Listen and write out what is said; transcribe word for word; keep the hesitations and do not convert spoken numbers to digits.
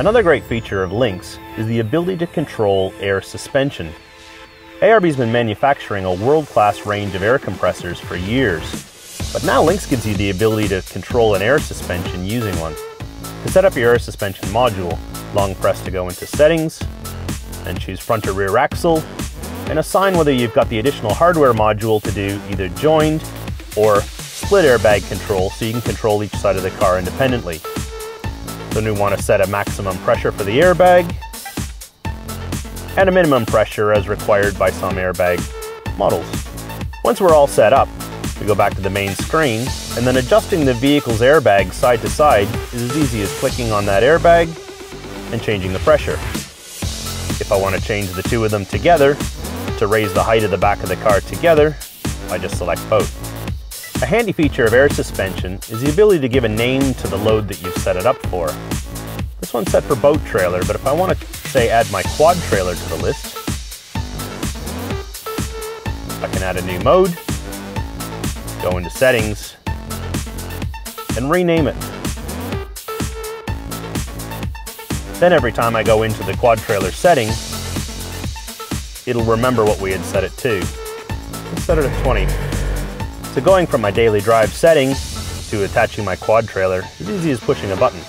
Another great feature of LINX is the ability to control air suspension. A R B's been manufacturing a world-class range of air compressors for years, but now LINX gives you the ability to control an air suspension using one. To set up your air suspension module, long press to go into Settings, and choose Front or Rear Axle, and assign whether you've got the additional hardware module to do either joined or split airbag control, so you can control each side of the car independently. Then we want to set a maximum pressure for the airbag, and a minimum pressure as required by some airbag models. Once we're all set up, we go back to the main screen, and then adjusting the vehicle's airbag side to side is as easy as clicking on that airbag and changing the pressure. If I want to change the two of them together to raise the height of the back of the car together, I just select both. A handy feature of air suspension is the ability to give a name to the load that you've set it up for. This one's set for boat trailer, but if I want to say add my quad trailer to the list, I can add a new mode, go into Settings, and rename it. Then every time I go into the quad trailer setting, it'll remember what we had set it to. Let's set it at twenty. So going from my daily drive setting to attaching my quad trailer is as easy as pushing a button.